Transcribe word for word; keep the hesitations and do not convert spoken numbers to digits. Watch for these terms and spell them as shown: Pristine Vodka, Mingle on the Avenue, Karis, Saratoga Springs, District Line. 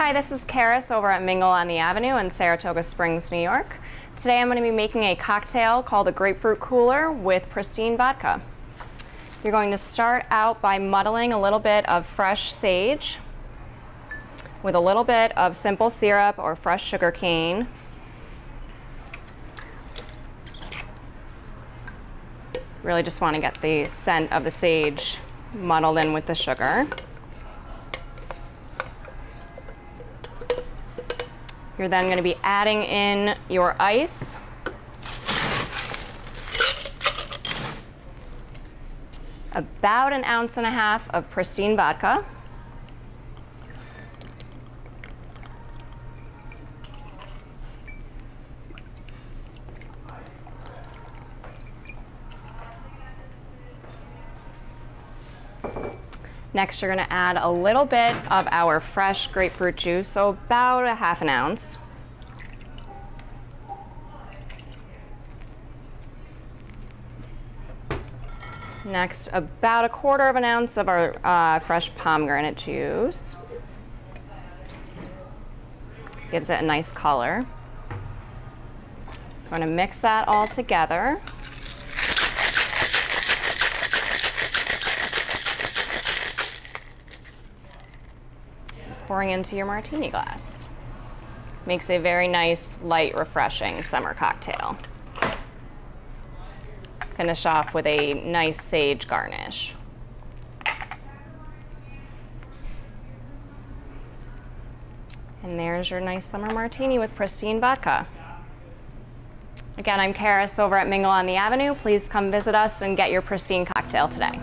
Hi, this is Karis over at Mingle on the Avenue in Saratoga Springs, New York. Today I'm going to be making a cocktail called a grapefruit cooler with Pristine Vodka. You're going to start out by muddling a little bit of fresh sage with a little bit of simple syrup or fresh sugar cane. Really just want to get the scent of the sage muddled in with the sugar. You're then going to be adding in your ice. About an ounce and a half of Pristine Vodka. Next, you're going to add a little bit of our fresh grapefruit juice, so about a half an ounce. Next, about a quarter of an ounce of our uh, fresh pomegranate juice. Gives it a nice color. I'm going to mix that all together. Pouring into your martini glass. Makes a very nice, light, refreshing summer cocktail. Finish off with a nice sage garnish. And there's your nice summer martini with Pristine Vodka. Again, I'm Karis over at Mingle on the Avenue. Please come visit us and get your Pristine cocktail today.